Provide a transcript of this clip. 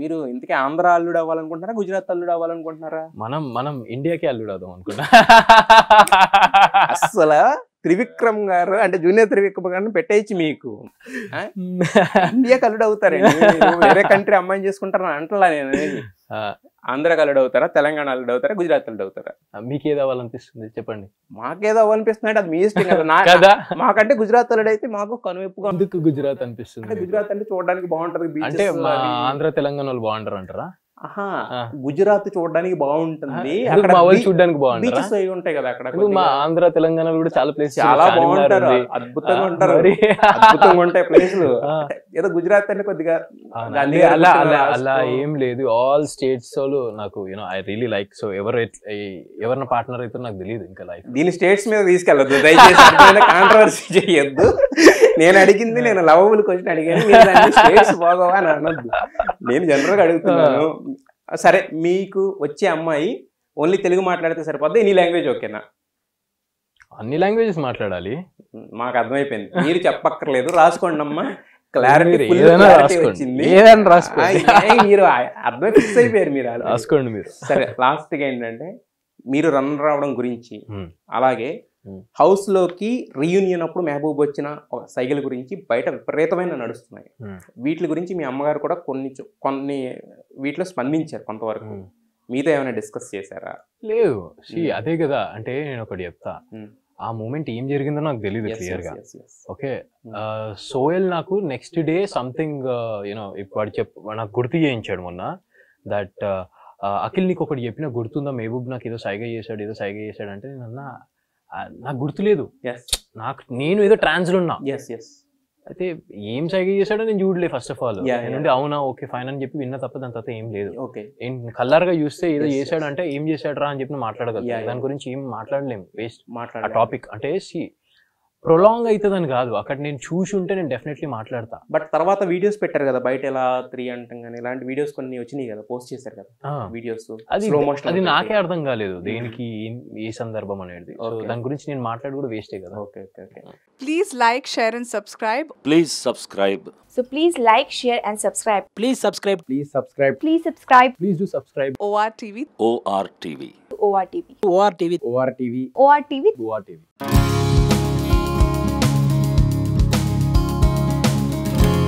మీరు ఇంతకీ ఆంధ్ర అల్లుడు అవ్వాలనుకుంటున్నారా గుజరాత్ అల్లుడు అవ్వాలనుకుంటున్నారా? మనం మనం ఇండియాకి అల్లుడు అవుదాం అనుకున్నా. అసలు త్రివిక్రమ్ గారు అంటే జూనియర్ త్రివిక్రమ్ గారిని పెట్టేయచ్చు మీకు, ఇండియాకి అల్లుడు అవుతారండి. వేరే కంట్రీ అమ్మాయిని చేసుకుంటారని అంటలా నేను. ఆంధ్ర అల్లుడు అవుతారా, తెలంగాణ అల్లుడు అవుతారా, గుజరాత్ అల్లుడు అవుతారా? మీకు ఏదో అవ్వాలనిపిస్తుంది చెప్పండి. మాకేదో అవ్వాలనిపిస్తుంది అంటే అది మీ ఇష్టం కదా. మాకంటే గుజరాత్ అల్లుడు అయితే మాకు కనువిప్పుగా గుజరాత్ అనిపిస్తుంది. గుజరాత్ అంటే చూడడానికి బాగుంటది అంటే ఆంధ్ర తెలంగాణ వాళ్ళు బాగుంటారు అంటారా? గుజరాత్ చూడడానికి బాగుంటుంది, చూడడానికి బాగుంటాయి ఉంటాయి కదా అక్కడ. మా ఆంధ్ర తెలంగాణ కూడా చాలా ప్లేస్ చాలా బాగుంటారు, అద్భుతంగా ఉంటారు, అద్భుతంగా ఉంటాయి ప్లేసులు. ఏదో గుజరాత్ అంటే కొద్దిగా అలా అలా అలా ఏం లేదు. ఆల్ స్టేట్స్ వాళ్ళు నాకు you know I really like. So ఎవరిన పార్ట్నర్ అయితే నాకు తెలియదు ఇంకా లైఫ్. దీని స్టేట్స్ మీద తీసుకెళ్ళదు, కాంట్రవర్సీ చేయొద్దు. నేను అడిగింది నేను లవబుల్ క్వశ్చన్ అడిగాను, స్టేట్స్ బాగోవా అని అనొద్దు. నేను జనరల్గా అడుగుతున్నాను. సరే మీకు వచ్చే అమ్మాయి ఓన్లీ తెలుగు మాట్లాడితే సరిపోద్ది, ఎనీ లాంగ్వేజ్ ఓకేనా? అన్ని లాంగ్వేజెస్ మాట్లాడాలి. మాకు అర్థమైపోయింది, మీరు చెప్పక్కర్లేదు, రాసుకోండి అమ్మా. క్లారిటీ వచ్చింది, మీరు అర్థం ఫిక్స్ అయిపోయారు, మీరు రాసుకోండి. మీరు సరే లాస్ట్గా ఏంటంటే మీరు రన్ రావడం గురించి, అలాగే హౌస్ లోకి రీయూనియన్ అప్పుడు మెహబూబ్ వచ్చిన సైకిల్ గురించి బయట విపరీతమైన నడుస్తున్నాయి. వీటి గురించి మీ అమ్మగారు కూడా కొన్ని వీటిలో స్పందించారు కొంతవరకు. మీతో ఏమైనా డిస్కస్ చేశారా? లేదు, అదే కదా. అంటే నేను ఒకటి చెప్తా, ఆ మూమెంట్ ఏం జరిగిందో నాకు తెలియదు క్లియర్ గా. ఓకే, సోయల్ నాకు నెక్స్ట్ డే సంథింగ్ యూనో వాడు నాకు గుర్తు చేయించాడు మొన్న. దట్ అఖిల్ నీకు ఒకటి చెప్పిన గుర్తుందా, మెహబూబ్ నాకు ఏదో సైగా చేశాడు, ఏదో సైగా చేశాడు అంటే నేను అన్నా నాకు గుర్తులేదు, నేను ఏదో ట్రాన్స్ లో ఉన్నా. అయితే ఏం సైకిల్ చేశాడో నేను చూడలేదు ఫస్ట్ ఆఫ్ ఆల్. ఏంటంటే అవునా ఓకే ఫైన్ అని చెప్పి విన్నా తప్ప దాని తర్వాత ఏం లేదు. కల్లారుగా చూస్తే ఏదో చేశాడు అంటే ఏం చేశాడు రా అని చెప్పి మాట్లాడగలుగుతాను, దాని గురించి ఏం మాట్లాడలేము. వేస్ట్ మాట్లాడ టాపిక్ అంటే ప్రొలాంగ్ అవుతుందని కాదు, అక్కడ నేను చూసి ఉంటే నేను డెఫినెట్లీ మాట్లాడతా. బట్ తర్వాత వీడియోస్ పెట్టారు కదా బయట, ఎలా 3 అంటాం కానీ ఇలాంటి వీడియోస్ కొన్ని వచ్చినాయి కదా, పోస్ట్ చేశారు కదా వీడియోస్, అది నాకే అర్థం కాలేదు దేనికి ఏ సందర్భం అనేది. దాని గురించి నేను మాట్లాడి కూడా వేస్టే కదా. Okay okay, please like share and subscribe. Please subscribe. So please like share and subscribe. Please subscribe. Please subscribe. Please subscribe. Please do subscribe. OR TV. OR TV. OR TV. OR TV. OR TV. OR TV.